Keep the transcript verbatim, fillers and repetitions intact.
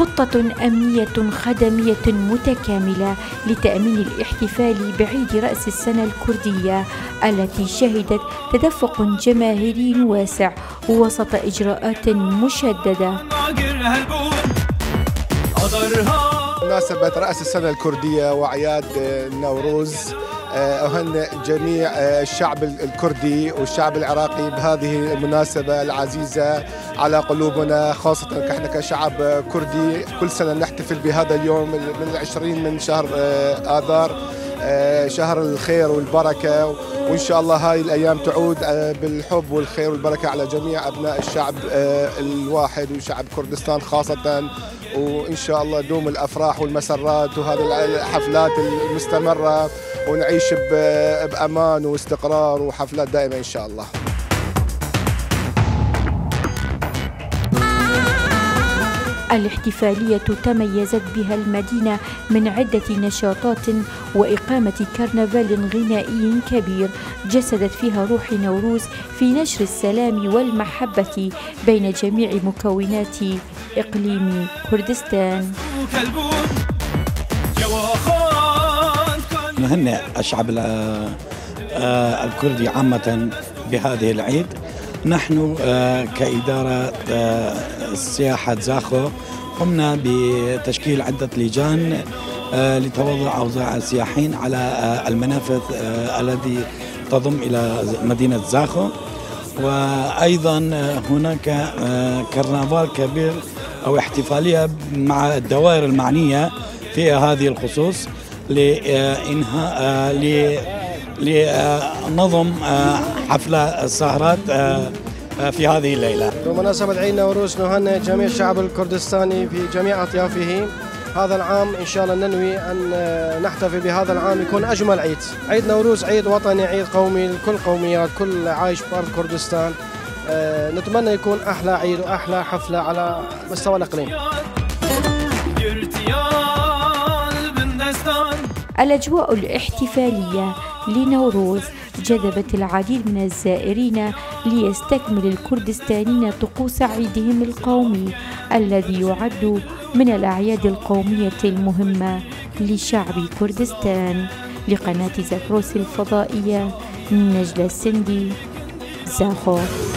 خطة أمنية خدمية متكاملة لتأمين الاحتفال بعيد رأس السنة الكردية التي شهدت تدفق جماهيري واسع وسط إجراءات مشددة. مناسبة رأس السنة الكردية وأعياد نوروز، أهنئ جميع الشعب الكردي والشعب العراقي بهذه المناسبة العزيزة على قلوبنا، خاصة احنا كشعب كردي كل سنة نحتفل بهذا اليوم من العشرين من شهر آذار، شهر الخير والبركة، وإن شاء الله هاي الأيام تعود بالحب والخير والبركة على جميع أبناء الشعب الواحد وشعب كردستان خاصة، وإن شاء الله دوم الأفراح والمسرات وهذه الحفلات المستمرة ونعيش بأمان واستقرار وحفلات دائمة إن شاء الله. الاحتفالية تميزت بها المدينة من عدة نشاطات وإقامة كرنفال غنائي كبير جسدت فيها روح نوروز في نشر السلام والمحبة بين جميع مكونات إقليم كردستان. نهنئ الشعب الكردي عامة بهذه العيد. نحن كإدارة السياحة زاخو قمنا بتشكيل عدة لجان لتوضع أوضاع السياحين على المنافذ التي تضم إلى مدينة زاخو، وأيضا هناك كرنفال كبير أو احتفالية مع الدوائر المعنية في هذه الخصوص لإنهاء لنظم حفلة السهرات في هذه الليلة. بمناسبة عيد نوروز نهنئ جميع الشعب الكردستاني بجميع أطيافه. هذا العام إن شاء الله ننوي أن نحتفل بهذا العام يكون أجمل عيد. عيد نوروز عيد وطني، عيد قومي لكل قوميات، كل عايش بأرض كردستان. نتمنى يكون أحلى عيد وأحلى حفلة على مستوى الإقليم. الأجواء الاحتفالية لنوروز جذبت العديد من الزائرين ليستكمل الكردستانيين طقوس عيدهم القومي الذي يعد من الأعياد القومية المهمة لشعب كردستان. لقناة زاكروس الفضائية، جلا سندي، زاخو.